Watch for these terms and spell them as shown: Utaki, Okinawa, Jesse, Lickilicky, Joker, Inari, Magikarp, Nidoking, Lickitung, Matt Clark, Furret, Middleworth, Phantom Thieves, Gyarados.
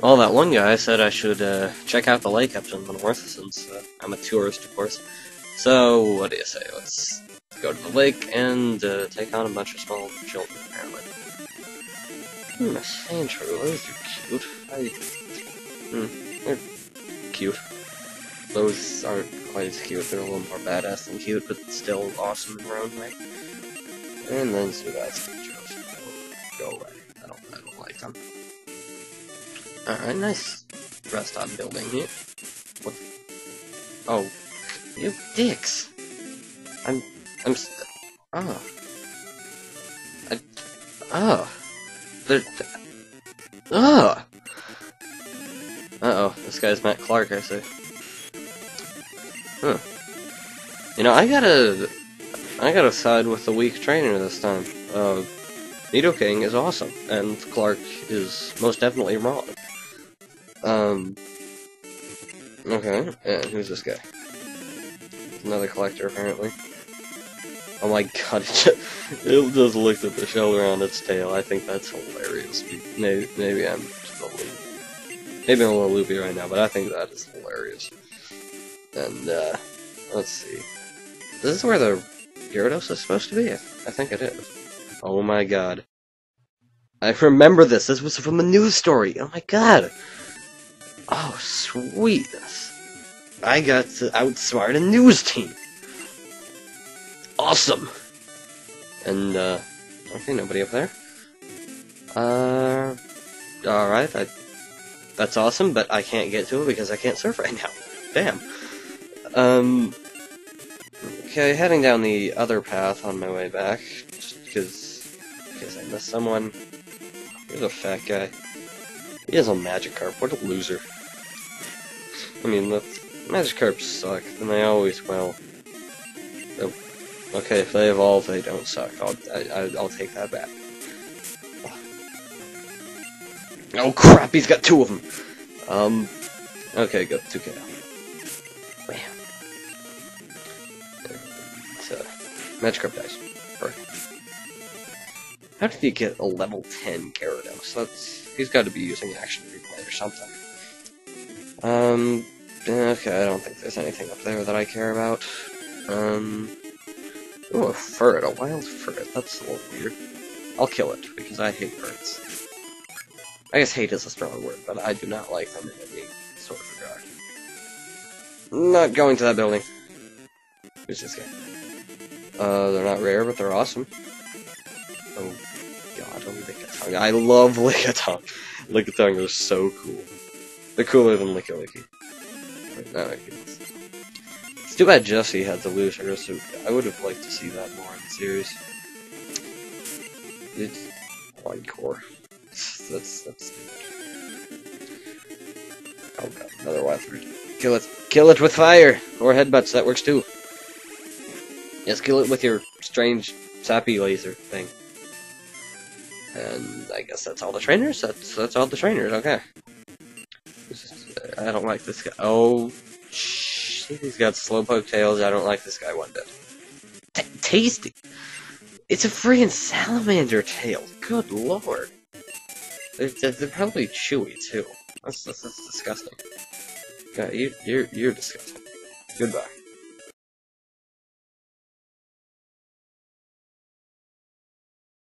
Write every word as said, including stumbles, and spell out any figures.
Well, that one guy said I should uh, check out the lake up in Middleworth, since uh, I'm a tourist, of course. So, what do you say? Let's go to the lake and uh, take on a bunch of small children, apparently. Hmm, a Sandra, those are cute. I... Hmm, they're cute. Those aren't quite as cute, they're a little more badass than cute, but still awesome in their own way. And then two guys and go away. I don't, I don't like them. Alright, nice restaurant building here. What? Oh. You dicks! I'm... I'm... St oh. I... Oh. They're... Th oh! Uh-oh, this guy's Matt Clark, I see. Huh. You know, I gotta... I gotta side with the weak trainer this time. Uh, Nidoking is awesome, and Clark is most definitely wrong. Um... Okay, and who's this guy? Another collector, apparently. Oh my god, it just, it just looked at the shell around its tail. I think that's hilarious. Maybe, maybe I'm just a little... Maybe I'm a little loopy right now, but I think that is hilarious. And, uh, let's see. This is where the Gyarados is supposed to be? I, I think it is. Oh my god. I remember this! This was from a news story! Oh my god! Oh, sweet! I got to outsmart a news team! Awesome! And, uh, okay, nobody up there. Uh, alright, I, that's awesome, but I can't get to it because I can't surf right now. Damn. Um, okay, heading down the other path on my way back, just because, because I missed someone. Here's a fat guy. He has a Magikarp, what a loser. I mean, that's... Magikarps suck, and they always will. Oh, okay, if they evolve, they don't suck. I'll, I, I'll take that back. Oh crap, he's got two of them! Um, okay, go, two K. Bam. So, Magikarp dies. Perfect. How did he get a level ten Gyarados? That's... He's gotta be using Action Replay or something. Um... Okay, I don't think there's anything up there that I care about. Um... Ooh, a Furret, a wild Furret, that's a little weird. I'll kill it, because I hate Furrets. I guess hate is a strong word, but I do not like them in any sort of regard. Not going to that building. Who's this guy? Uh, they're not rare, but they're awesome. Oh god, oh Lickitung. I love Lickitung. Lickitung is so cool. They're cooler than Lickilicky. No, it's too bad Jesse had to lose her, so I would have liked to see that more in the series. It's hardcore. That's that's stupid. Oh god, another wild bird. Kill it! Kill it with fire! Or headbutts, that works too. Yes, kill it with your strange sappy laser thing. And I guess that's all the trainers? That's that's all the trainers, okay. I don't like this guy. Oh, shit, he's got slowpoke tails. I don't like this guy one bit. Tasty! It's a freaking salamander tail. Good lord. They're, they're probably chewy, too. That's, that's, that's disgusting. God, you, you're, you're disgusting. Goodbye.